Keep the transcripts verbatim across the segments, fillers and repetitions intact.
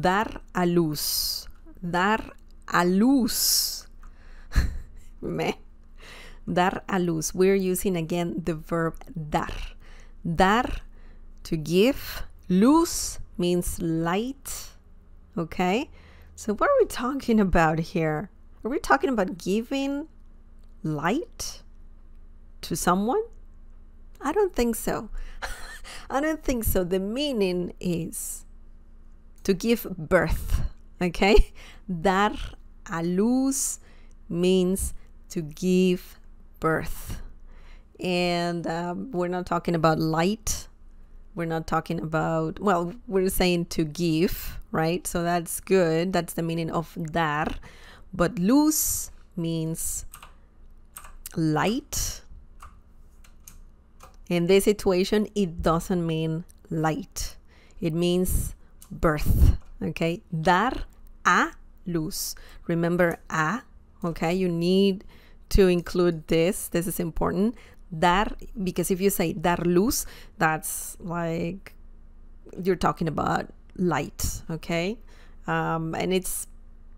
Dar a luz. Dar a luz. Meh. Dar a luz. We're using again the verb dar. Dar, to give. Luz means light. Okay? So what are we talking about here? Are we talking about giving light to someone? I don't think so. I don't think so. The meaning is to give birth. Okay? Dar a luz means to give birth. And uh, we're not talking about light. We're not talking about, well, we're saying to give, right? So that's good. That's the meaning of dar. But luz means light. In this situation, it doesn't mean light. It means birth, okay? Dar a luz. Remember a, okay? You need to include this. This is important. Dar, because if you say dar luz, that's like you're talking about light, okay? Um, and it's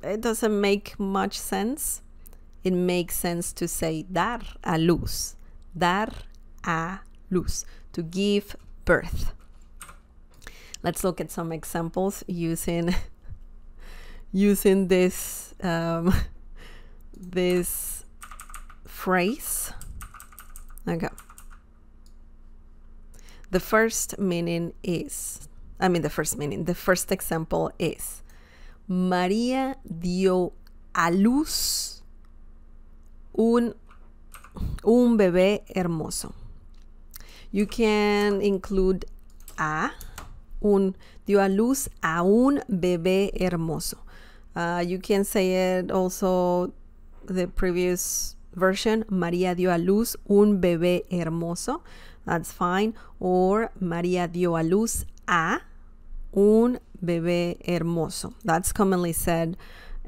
it doesn't make much sense. It makes sense to say dar a luz. Dar a luz, to give birth. Let's look at some examples using using this um, this phrase. Okay. The first meaning is, I mean the first meaning, the first example is María dio a luz un, un bebé hermoso. You can include a, un, dio a luz a un bebé hermoso. Uh, you can say it also the previous version, María dio a luz un bebé hermoso. That's fine. Or María dio a luz a un bebé hermoso. That's commonly said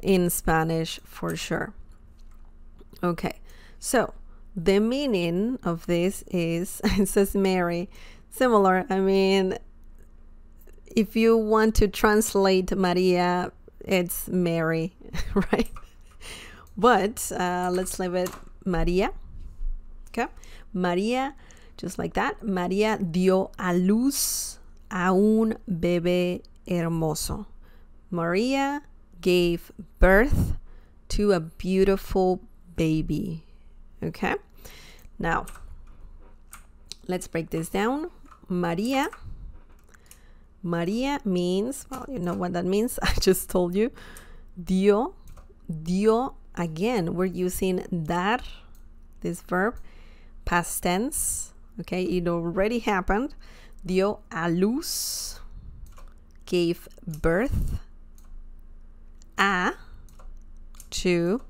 in Spanish for sure. Okay, so the meaning of this is, it says Mary, similar. I mean, if you want to translate María, it's Mary, right? But uh, let's leave it María, okay? María, just like that. María dio a luz a un bebé hermoso. María gave birth to a beautiful baby, okay? Now, let's break this down. María, María means, well, you know what that means. I just told you. Dio, dio. Again, we're using dar, this verb, past tense, okay? It already happened. Dio a luz, gave birth, a, to,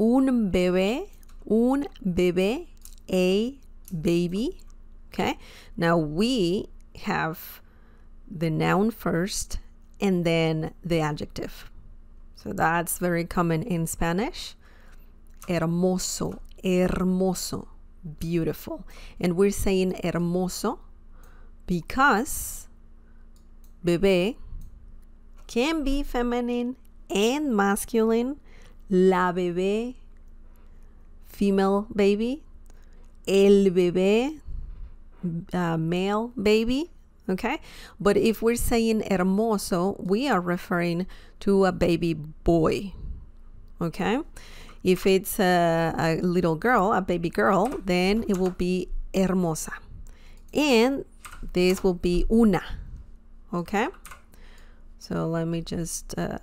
un bebé, un bebé, a baby, okay? Now we have the noun first and then the adjective. So that's very common in Spanish. Hermoso, hermoso, beautiful. And we're saying hermoso because bebé can be feminine and masculine. La bebé, female baby. El bebé, uh, male baby. Okay, but if we're saying hermoso, we are referring to a baby boy. Okay, if it's a, a little girl, a baby girl, then it will be hermosa, and this will be una. Okay, so let me just uh,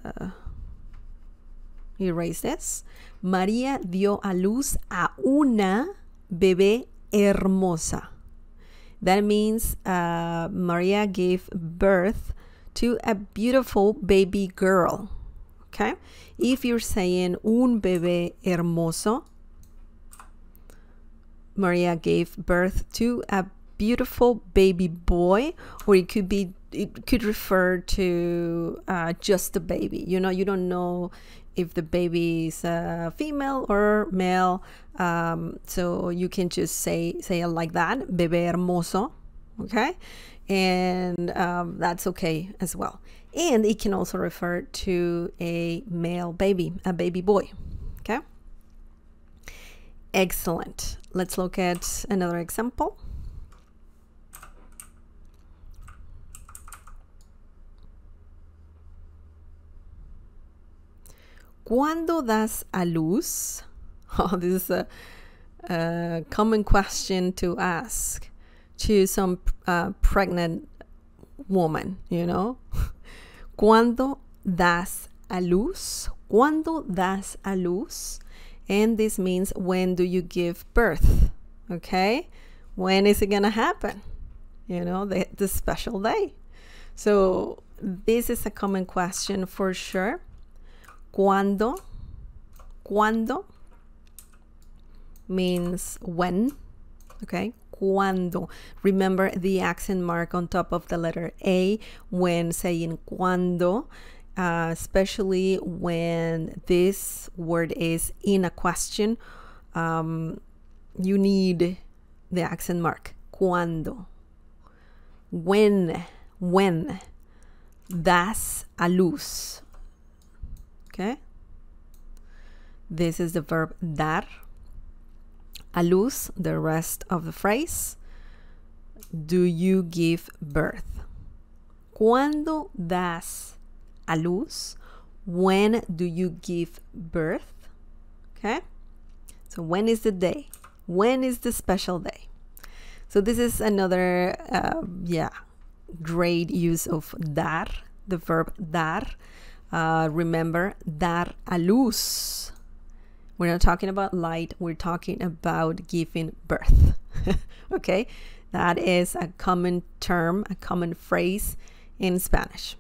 erase this. María dio a luz a una bebé hermosa. That means uh, María gave birth to a beautiful baby girl, okay? If you're saying un bebé hermoso, María gave birth to a beautiful baby boy, or it could be, it could refer to uh, just the baby. You know, you don't know if the baby is uh, female or male, um, so you can just say say it like that, bebé hermoso, okay? And um, that's okay as well. And it can also refer to a male baby, a baby boy, okay? Excellent. Let's look at another example. Cuando das a luz? Oh, this is a, a common question to ask to some uh, pregnant woman, you know. Cuando das a luz? Cuando das a luz? And this means when do you give birth? Okay? When is it gonna happen? You know, the, the special day. So this is a common question for sure. Cuando, cuando means when, okay? Cuando. Remember the accent mark on top of the letter A when saying cuando, uh, especially when this word is in a question. Um, you need the accent mark. Cuando. When, when das a luz. Okay, this is the verb dar, a luz, the rest of the phrase, do you give birth? Cuando das a luz? When do you give birth? Okay, so when is the day? When is the special day? So this is another, uh, yeah, great use of dar, the verb dar. Uh, remember, dar a luz. We're not talking about light, we're talking about giving birth. Okay, that is a common term, a common phrase in Spanish.